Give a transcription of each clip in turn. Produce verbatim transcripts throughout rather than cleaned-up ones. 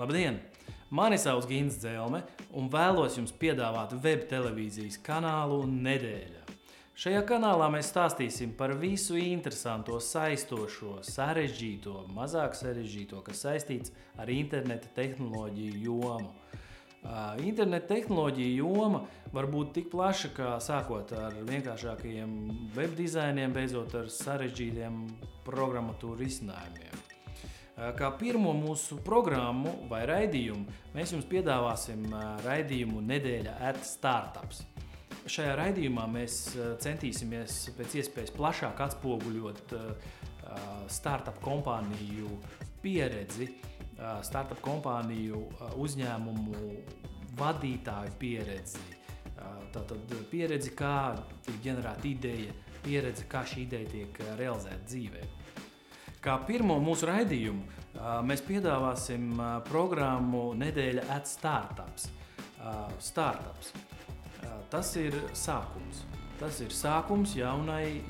Labdien! Mani sauc Gints Dzelme un vēlos jums piedāvāt web televīzijas kanālu Nedēļa. Šajā kanālā mēs stāstīsim par visu interesanto, saistošo, sarežģīto, mazāk sarežģīto, kas saistīts ar interneta tehnoloģiju jomu. Interneta tehnoloģija joma var būt tik plaša, kā sākot ar vienkāršākajiem web dizainiem, beidzot ar sarežģītiem programmatūru risinājumiem. Kā pirmo mūsu programmu vai raidījumu mēs jums piedāvāsim raidījumu Nedēļa at Startups. Šajā raidījumā mēs centīsimies pēc iespējas plašāk atspoguļot startup kompāniju pieredzi, startup kompāniju uzņēmumu vadītāju pieredzi. Tātad pieredzi, kā tiek ģenerēta ideja, pieredze, kā šī ideja tiek realizēta dzīvē. Kā pirmo mūsu raidījumu mēs piedāvāsim programmu Nedēļa at Startups. Startups. Tas ir sākums. Tas ir sākums jaunai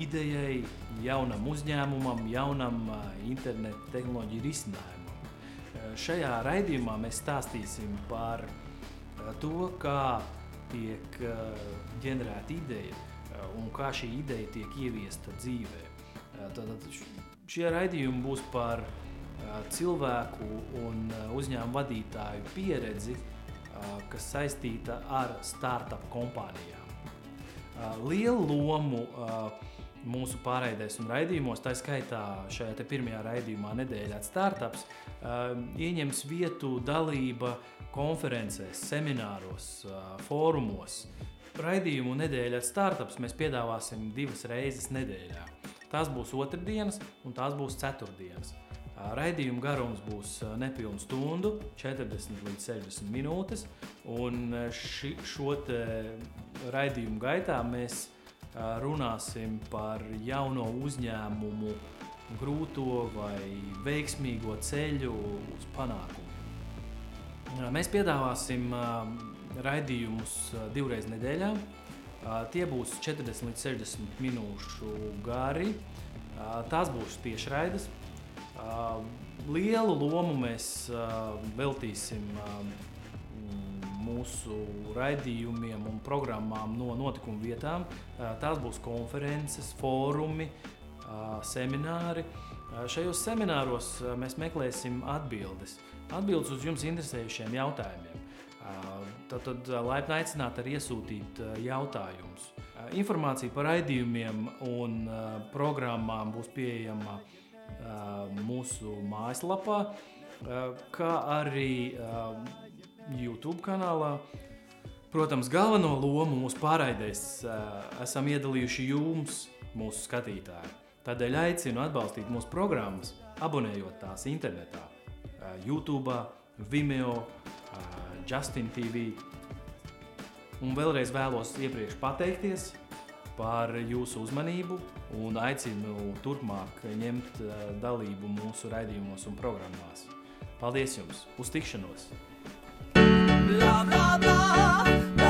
idejai, jaunam uzņēmumam, jaunam interneta tehnoloģiju risinājumam. Šajā raidījumā mēs stāstīsim par to, kā tiek ģenerēta ideja un kā šī ideja tiek ieviesta dzīvē. Tātad šie raidījumi būs par cilvēku un uzņēmumu vadītāju pieredzi, kas saistīta ar startup kompānijām. Lielu lomu mūsu pārraidēs un raidījumos, tā skaitā šajā te pirmajā raidījumā Nedēļa at Startups, ieņems vietu dalība konferencēs, semināros, fórumos. Raidījumu Nedēļa at Startups mēs piedāvāsim divas reizes nedēļā. Tās būs otrdienas un tās būs ceturtdienas. Raidījuma garums būs nepilnu stundu, četrdesmit līdz sešdesmit minūtes, un ši, šo te raidījumu gaitā mēs runāsim par jauno uzņēmumu grūto vai veiksmīgo ceļu uz panākumu. Mēs piedāvāsim raidījumus divreiz nedēļā. Tie būs četrdesmit līdz sešdesmit minūšu gari, tās būs tiešraides. Lielu lomu mēs veltīsim mūsu raidījumiem un programmām no notikuma vietām. Tās būs konferences, fórumi, semināri. Šajos semināros mēs meklēsim atbildes. Atbildes uz jums interesējušiem jautājumiem. Tātad laipni aicināt arī iesūtīt jautājumus. Informācija par raidījumiem un programmām būs pieejama mūsu mājaslapā, kā arī YouTube kanālā. Protams, galveno lomu mūsu pārraidēs esam iedalījuši jums, mūsu skatītāji. Tādēļ aicinu atbalstīt mūsu programmas, abonējot tās internetā, YouTube, Vimeo, Justin T V. Un vēlreiz vēlos iepriekš pateikties par jūsu uzmanību un aicinu turpmāk ņemt dalību mūsu raidījumos un programmās. Paldies jums! Uz tikšanos! Bla, bla, bla.